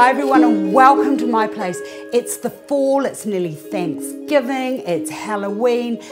Hi everyone and welcome to my place. It's the fall, it's nearly Thanksgiving, it's Halloween.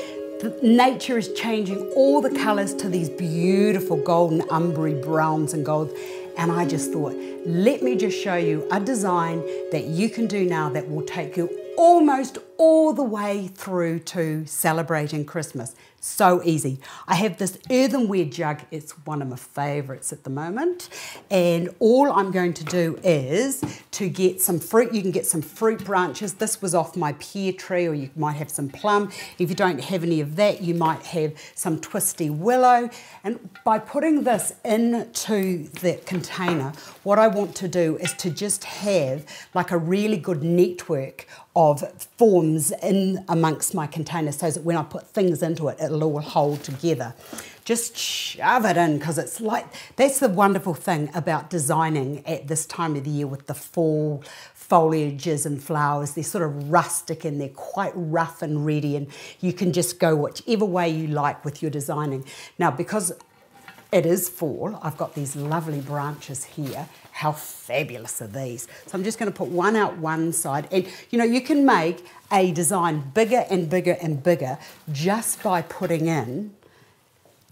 Nature is changing all the colours to these beautiful golden umbery browns and golds. And I just thought, let me just show you a design that you can do now that will take you almost all the way through to celebrating Christmas. So easy. I have this earthenware jug. It's one of my favorites at the moment. And all I'm going to do is to get some fruit. You can get some fruit branches. This was off my pear tree, or you might have some plum. If you don't have any of that, you might have some twisty willow. And by putting this into the container, what I want to do is to just have like a really good network of forms in amongst my container so that when I put things into it, it'll all hold together. Just shove it in, because it's like, that's the wonderful thing about designing at this time of the year with the fall foliages and flowers. They're sort of rustic and they're quite rough and ready, and you can just go whichever way you like with your designing. Now, because it is fall, I've got these lovely branches here. How fabulous are these? So I'm just going to put one out one side, and you know, you can make a design bigger and bigger and bigger just by putting in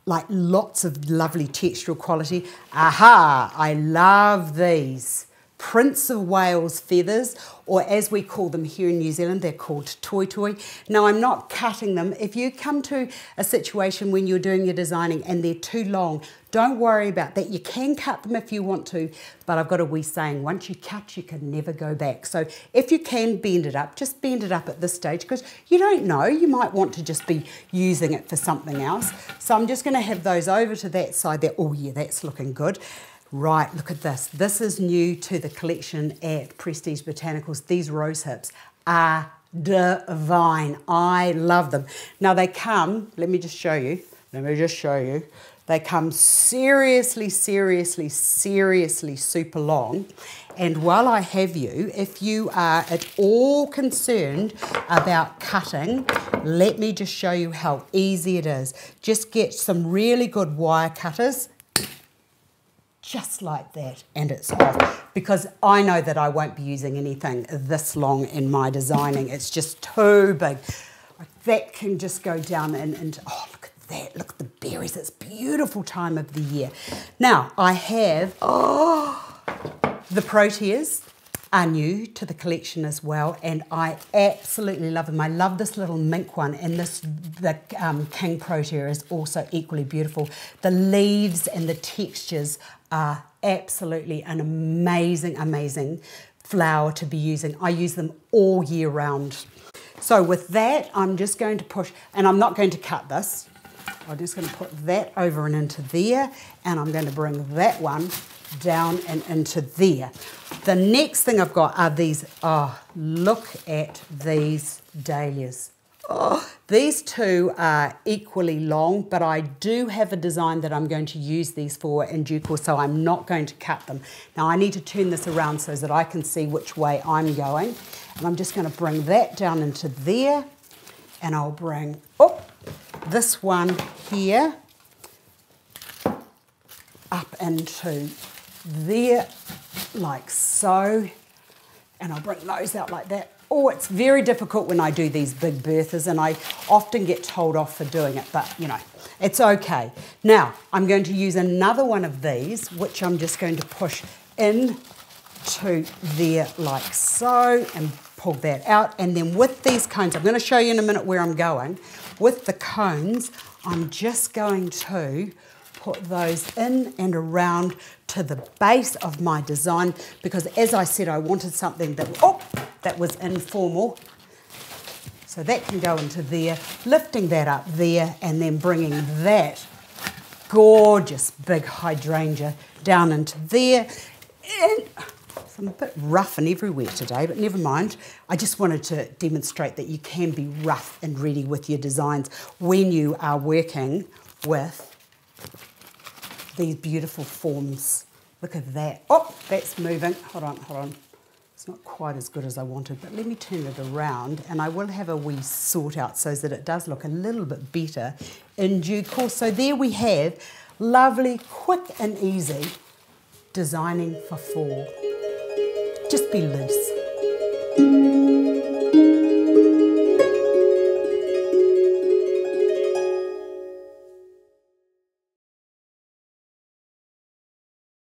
like lots of lovely textural quality. Aha, I love these Prince of Wales feathers, or as we call them here in New Zealand, they're called toi toi. Now, I'm not cutting them. If you come to a situation when you're doing your designing and they're too long, don't worry about that. You can cut them if you want to, but I've got a wee saying, once you cut, you can never go back. So if you can bend it up, just bend it up at this stage, because you don't know, you might want to just be using it for something else. So I'm just going to have those over to that side there. Oh yeah, that's looking good. Right, look at this. This is new to the collection at Prestige Botanicals. These rose hips are divine. I love them. Now they come, let me just show you. They come seriously super long. And while I have you, if you are at all concerned about cutting, let me just show you how easy it is. Just get some really good wire cutters, just like that, and it's off, because I know that I won't be using anything this long in my designing. It's just too big. That can just go down and oh, look at that, look at the berries. It's beautiful time of the year. Now I have, oh, the proteas are new to the collection as well, and I absolutely love them. I love this little mink one, and the King Protea is also equally beautiful. The leaves and the textures are absolutely an amazing, amazing flower to be using. I use them all year round. So with that, I'm just going to push, and I'm not going to cut this. I'm just going to put that over and into there, and I'm going to bring that one down and into there. The next thing I've got are these, oh, look at these dahlias. Oh, these two are equally long, but I do have a design that I'm going to use these for in due course, so I'm not going to cut them. Now I need to turn this around so that I can see which way I'm going. And I'm just going to bring that down into there, and I'll bring up this one here up into there, like so, and I'll bring those out like that. Oh, it's very difficult when I do these big berthas, and I often get told off for doing it, but you know, it's okay. Now, I'm going to use another one of these, which I'm just going to push in to there like so, and pull that out. And then with these cones, I'm going to show you in a minute where I'm going. With the cones, I'm just going to put those in and around to the base of my design, because as I said, I wanted something that, oh, that was informal. So that can go into there, lifting that up there, and then bringing that gorgeous big hydrangea down into there. And I'm a bit rough and everywhere today, but never mind. I just wanted to demonstrate that you can be rough and ready with your designs when you are working with these beautiful forms. Look at that. Oh, that's moving. Hold on. It's not quite as good as I wanted, but let me turn it around, and I will have a wee sort out so that it does look a little bit better in due course. So there we have lovely, quick and easy designing for fall. Just be loose.